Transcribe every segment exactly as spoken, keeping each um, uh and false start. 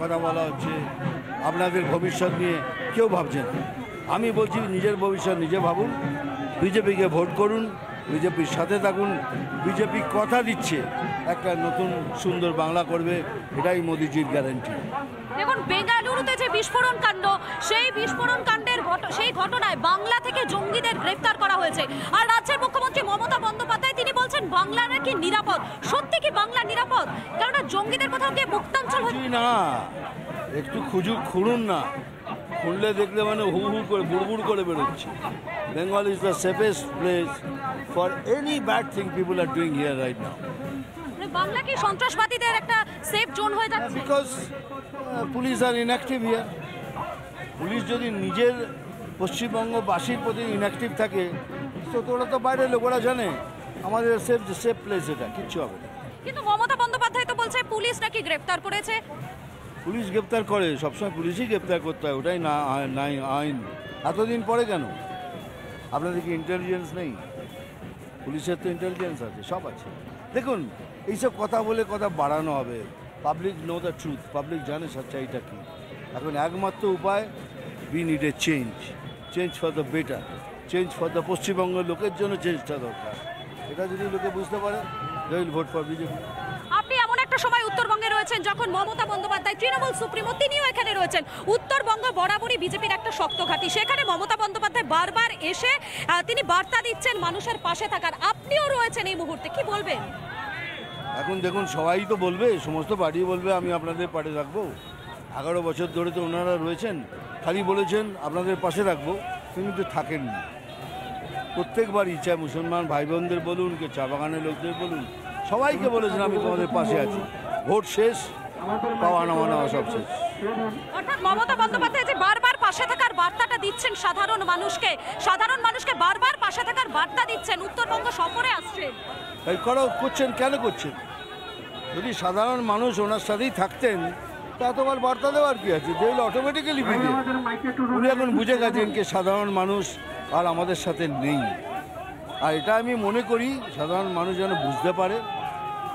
वाला अपने भविष्य नहीं क्यों भावी बी निजे भविष्य निजे भाव बीजेपी के भोट कर बीजेपी साथे थाकुन बीजेपी कथा दिच्छे एक नतून सुंदर बांगला करबे एटाई मोदीजीर ग्यारेंटी। देखुन बेंगालुरुते जे विस्फोरण कांड सेई विस्फोरण कांडेर सेई घटनाय बांगला थेके जंगीदेर ग्रेफतार करा हयेछे आर राज्येर मुख्यमंत्री ममता बंद्योपाध्याय तिनि बोलछेन बांगला नाकि निरापद। सत्यि कि बांगला निरापद कारण जंगीदेर कोथाओ कि मुक्तांचल हच्छे ना एकटु खुजु खुड़ुन ना खुलले देखले माने हु हु करे बुड़बुड़ करे बेरोच्छे। Bengal is the safest place for any bad thing people are doing here right now. Bangla ki সন্ত্রাসবাদীদের একটা safe zone হয়ে যাচ্ছে because uh, police are inactive here. Police যদি নিজের পশ্চিমবঙ্গবাসীর প্রতি inactive থাকে তো তোরা তো বাইরে লোকরা জানে আমাদের সেফ সেফ প্লেস এটা কিচ্ছু হবে না। কিন্তু মমতা বন্দ্যোপাধ্যায় তো বলছে পুলিশ নাকি গ্রেফতার করেছে। পুলিশ গ্রেফতার করে সবসময় পুলিশই গ্রেফতার করতে হয় ওটাই না আইন। এতদিন পরে কেন আপনাদের কি ইন্টেলিজেন্স নেই? পুলিশের তো ইন্টেলিজেন্স আছে সব আছে। দেখুন এইসব কথা বলে কথা বাড়ানো হবে। Public know the truth public জানে সচ্চাইটা কি। এখন একমাত্র উপায় we need a change change for the better change for the পশ্চিমবঙ্গের লোকের জন্য চেঞ্জটা দরকার। এটা যদি লোকে বুঝতে পারে they will vote for BJP. আপনি এমন একটা সময় উত্তরবঙ্গে রয়েছেন যখন মমতা বন্দ্যোপাধ্যায় তৃণমূল সুপ্রিমো তিনিও এখানে রয়েছেন। উত্তরবঙ্গ বরাবরই বিজেপির একটা শক্ত ঘাঁটি সেখানে মমতা বন্দ্যোপাধ্যায় বারবার এসে তিনি বার্তা দিচ্ছেন মানুষের পাশে থাকার। আপনিও রয়েছেন এই মুহূর্তে কি বলবেন? এখন দেখুন সবাই তো বলবে সমস্ত পার্টি বলবে আমি আপনাদের পাশে থাকবো। এগারো বছর ধরে তো ওনারা রয়েছেন খালি বলেছেন আপনাদের পাশে থাকবো কিন্তু থাকেননি। প্রত্যেকবারই চাই মুসলমান ভাই বোনদের বলুন কে চা বাগানের লোকদের বলুন সবাইকে বলেছেন আমি তোমাদের পাশে আছি। ভোট শেষ পাওয়া নেওয়া নেওয়া সব শেষ। অর্থাৎ মমতা বন্দ্যোপাধ্যায় যে বারবার পাশে থাকার বার্তাটা দিচ্ছেন সাধারণ মানুষকে সাধারণ মানুষকে বারবার পাশে থাকার বার্তা দিচ্ছেন উত্তরবঙ্গ সফরে আসছেন তাই করো করছেন কেন করছেন? যদি সাধারণ মানুষ ওনার সাথেই থাকতেন তা তোমার বার্তা দেওয়ার কি আছে? যেগুলো অটোমেটিক্যালি বুঝে উনি এখন বুঝে গেছেন কি সাধারণ মানুষ আর আমাদের সাথে নেই। আর এটা আমি মনে করি সাধারণ মানুষ যেন বুঝতে পারে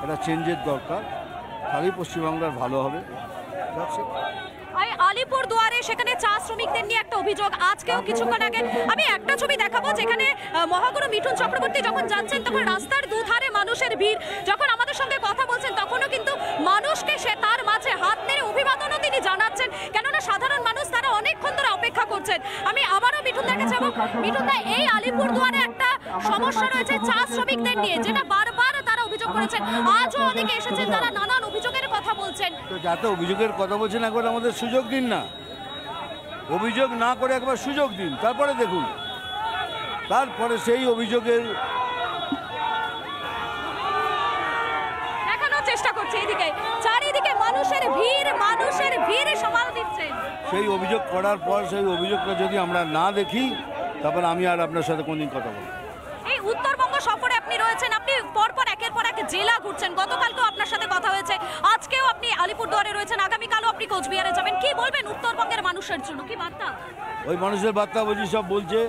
এটা চেঞ্জের দরকার খালি পশ্চিমবাংলার ভালো হবে। আই আলিপুরদুয়ারে সেখানে চা শ্রমিকদের নিয়ে একটা অভিযোগ আজকেও কিছুক্ষণ আগে আমি একটা ছবি দেখাবো যেখানে মহাগুরু মিঠুন চক্রবর্তী যখন যাচ্ছেন তখন রাস্তার দুধারে মানুষের ভিড়। যখন আমাদের সঙ্গে কথা বলছেন তখনও কিন্তু মানুষকে সে তার মাঝে হাত নেড়ে অভিবাদনও তিনি জানাচ্ছেন কেননা সাধারণ মানুষ তারা অনেকক্ষণ ধরে অপেক্ষা করছেন। আমি আবারও মিঠুনদাকে যাব। মিঠুনদা এই আলিপুরদুয়ারে একটা সমস্যা রয়েছে চা শ্রমিকদের নিয়ে যেটা বারবার তারা অভিযোগ করেছেন আজও অনেকে এসেছেন তারা নানান অভিযোগের কথা বলছেন। তো যাতে অভিযোগের কথা বলছেন এখন আমাদের সুযোগ দিন না অভিযোগ না করে একবার সুযোগ দিন তারপরে দেখুন তারপরে সেই অভিযোগের দেখানোর চেষ্টা করছে। এদিকে চারিদিকে মানুষের ভিড় মানুষের ভিড়ে সমাল দিচ্ছেন সেই অভিযোগ করার পর সেই অভিযোগটা যদি আমরা না দেখি তারপর আমি আর আপনার সাথে কোনদিন কথা বলবো। এই উত্তরবঙ্গ সফরে আপনি রয়েছেন আপনি পরপর একের পর এক জেলা ঘুরছেন গতকালকেও আপনার সাথে কথা হয়েছে আজকেও আপনি আলিপুরদুয়ারে রয়েছেন আগামীকালও আপনি কোচবিহারে যাবেন কি বলবেন উত্তরবঙ্গের মানুষের জন্য কি বার্তা? ওই মানুষের বার্তা বুঝি সব বলছে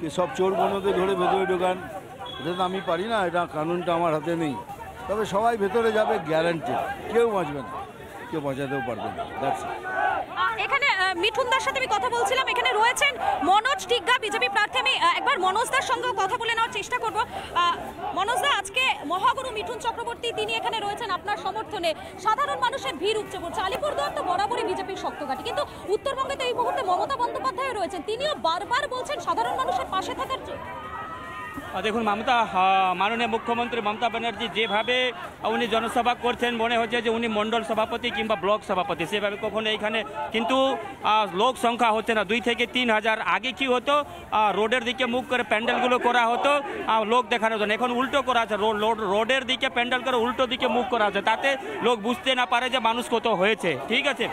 যে সব চোর বন্ধুদের ধরে ভেতরে ঢোকান এটা তো আমি পারি না এটা কানুনটা আমার হাতে নেই তবে সবাই ভেতরে যাবে গ্যারান্টি কেউ বাঁচবে না কেউ বাঁচাতেও পারবে না। এখানে মিঠুনদার সাথে আমি কথা বলছিলাম এখানে রয়েছেন মনোজ টিগ্গা বিজেপি প্রার্থী আমি একবার মনোজদার সঙ্গেও কথা বলে নেওয়ার চেষ্টা করব। মনোজদা আজকে মহাগুরু মিঠুন চক্রবর্তী তিনি এখানে রয়েছেন আপনার সমর্থনে সাধারণ মানুষের ভিড় উপচে পড়ছে আলিপুরদুয়ার তো বরাবরই বিজেপির শক্ত ঘাঁটি কিন্তু উত্তরবঙ্গে তো এই মুহূর্তে মমতা বন্দ্যোপাধ্যায় রয়েছেন তিনিও বারবার বলছেন সাধারণ মানুষের পাশে থাকার জন্য। দেখুন মমতা माननीय मुख्यमंत्री ममता बनर्जी যেভাবে উনি জনসভা করছেন মনে হচ্ছে যে উনি মণ্ডল সভাপতি কিংবা ব্লক সভাপতি সেভাবে কখনো এইখানে কিন্তু লোক সংখ্যা হচ্ছে না দুই থেকে তিন হাজার। আগে কি হতো রোডের দিকে মুখ করে প্যান্ডেলগুলো করা হতো লোক দেখানোর জন্য এখন উল্টো করা আছে রোডের দিকে প্যান্ডেল করে উল্টো দিকে মুখ করা আছে তাতে লোক বুঝতে না পারে যে মানুষ কত হয়েছে। ঠিক আছে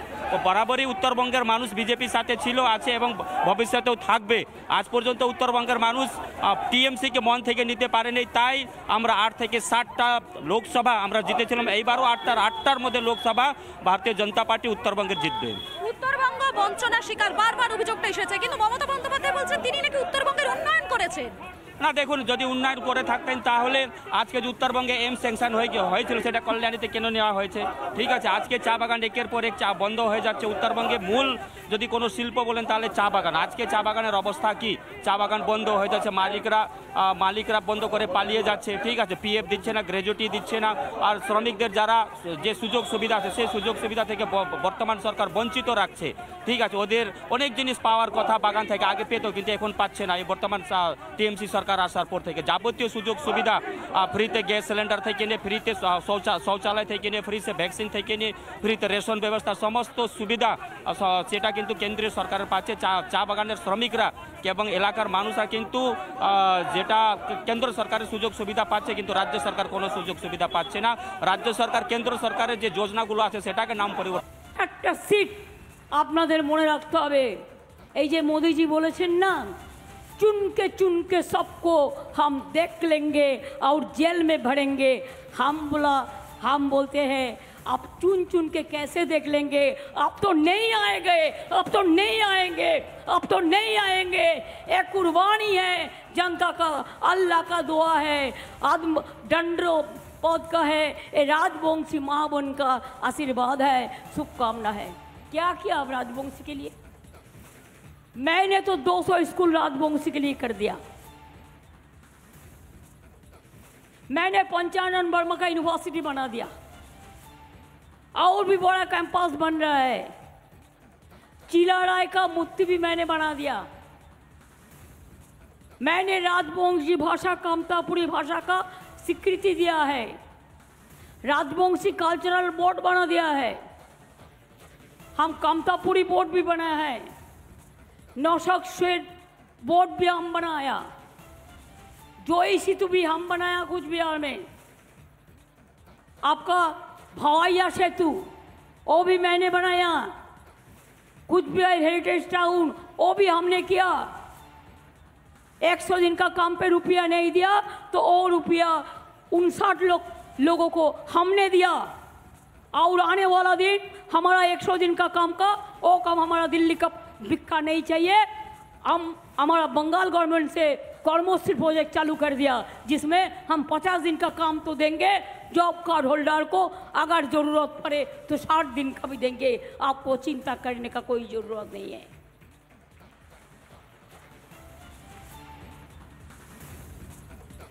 বরাবরই উত্তরবঙ্গের মানুষ বিজেপির সাথে ছিল আছে এবং ভবিষ্যতেও থাকবে। আজ পর্যন্ত উত্তরবঙ্গের মানুষ টিএমসি কে মন থেকে নিতে পারেনি তাই আমরা আট থেকে ষাটটা লোকসভা আমরা জিতেছিলাম এইবারও আটটার আটটার মধ্যে লোকসভা ভারতীয় জনতা পার্টি উত্তরবঙ্গের জিতবে। উত্তরবঙ্গ বঞ্চনা শিকার বারবার অভিযোগটা এসেছে কিন্তু মমতা বন্দ্যোপাধ্যায় বলছেন তিনি নাকি উত্তরবঙ্গের উন্নয়ন করেছেন। ना देखुन जदि उन्नयन करे थाकतेन ताहले आजके उत्तरबंगे एम सैंक्शन हयेछिलो सेटा कल्याणीते केन नेওয়া হয়েছে ठीक है। आज के चा बागान एकेर पर एक चा बंद हो जाच्छे उत्तरबंगे मूल जदि कोनो शिल्प बोलें ताहले चा बागान। आज के चा बागानेर अवस्था कि चा बागान बंद हो जाच्छे मालिकरा मालिकरा बंद करे पालिये जाच्छे ठीक है। पीएफ दिच्छे ना ग्रेजुटी दिच्छे ना और श्रमिकदेर जारा जे सुयोग सुविधा आछे सेई सुयोग सुविधा थेके बर्तमान सरकार वंचित राखछे ठीक है। ओदेर अनेक जिनिस पावार कथा बागान थेके आगे पेतो किन्तु एखन पाच्छे ना बर्तमान टीएमसी सरकार आसार पर थेके जाबतीय सुयोग सुविधा फ्रीते गैस सिलेंडर थेके निये फ्रीते शौचा शौचालय थेके निये फ्रीते वैक्सीन थेके निये फ्रीते रेशन व्यवस्था समस्त सुविधा सेटा किन्तु केंद्रीय सरकार पाच्छे। चा चा बागानेर श्रमिकरा एबं एलाकार मानुषरा किन्तु जेटा केंद्र सरकार सुयोग सुविधा पाच्छे किन्तु राज्य सरकार कोनो सुयोग सुविधा पाच्छे ना। राज्य सरकार केंद्र सरकारेर जे योजनागुलो आछे सेटाके नाम परिवर्तन। एकटा सीट आपनादेर मने राखते होबे এই যে मोदी जी बोलेছেন ना चुन के चुन के सबको हम देख लेंगे और जेल में भरेंगे। हम बोला हम बोलते हैं आप चुन चुन के कैसे देख लेंगे, आप तो नहीं आएंगे, आप तो नहीं आएंगे, आप तो नहीं आएंगे। एक कुर्बानी है जनता का, अल्लाह का दुआ है, आदम डंडरो पद का है, ये राजवंशी महाबन का आशीर्वाद है, शुभकामना है। क्या किया आप राजवंशी के लिए? मैंने तो दो सौ स्कूल राजवंशी के लिए कर दिया। मैंने पंचानंद वर्मा का यूनिवर्सिटी बना दिया और भी बड़ा कैंपस बन रहा है। चिलाराय का मूर्ति भी मैंने बना दिया। मैंने राजवंशी भाषा कामतापुरी भाषा का स्वीकृति दिया है। राजवंशी कल्चरल बोर्ड बना दिया है। हम कामतापुरी बोर्ड भी बनाया है, नौशक शेड बोर्ड भी हम बनाया, जोई सेतु भी हम बनाया कुछ बिहार में, आपका भवाइया सेतु वो भी मैंने बनाया, कुछ बिहार हेरिटेज टाउन वो भी हमने किया। एक सौ दिन का काम पे रुपया नहीं दिया तो और रुपया उनसठ लोग लोगों को हमने दिया और आने वाला दिन हमारा एक सौ दिन का काम का वो काम हमारा दिल्ली का भिक्खा नहीं चाहिए। हम हमारा बंगाल गवर्नमेंट से कर्मश्री प्रोजेक्ट चालू कर दिया जिसमें हम पचास दिन का काम तो देंगे जॉब कार्ड होल्डर को, अगर ज़रूरत पड़े तो साठ दिन का भी देंगे। आपको चिंता करने का कोई ज़रूरत नहीं है।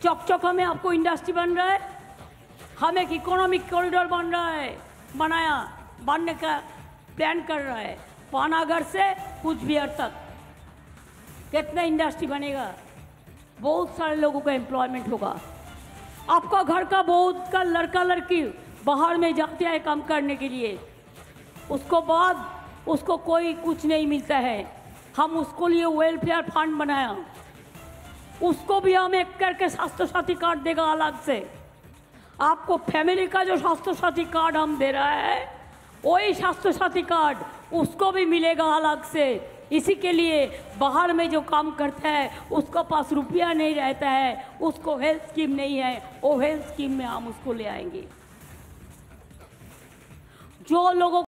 चौक-चौक में आपको इंडस्ट्री बन रहा है, हम एक इकोनॉमिक कॉरिडोर बन रहा है, बनाया बनने का प्लान कर रहा है। पानागढ़ से कुछ बिहार तक कितना इंडस्ट्री बनेगा, बहुत सारे लोगों का एम्प्लॉयमेंट होगा। आपका घर का बहुत का लड़का लड़की बाहर में जाते हैं काम करने के लिए, उसको बाद उसको कोई कुछ नहीं मिलता है। हम उसको लिए वेलफेयर फंड बनाया, उसको भी हम एक करके स्वास्थ्य साथी कार्ड देगा अलग से। आपको फैमिली का जो स्वास्थ्य साथी कार्ड हम दे रहा है वही स्वास्थ्य साथी कार्ड उसको भी मिलेगा अलग से। इसी के लिए बाहर में जो काम करता है उसका पास रुपया नहीं रहता है, उसको हेल्थ स्कीम नहीं है, वो हेल्थ स्कीम में हम उसको ले आएंगे। जो लोगों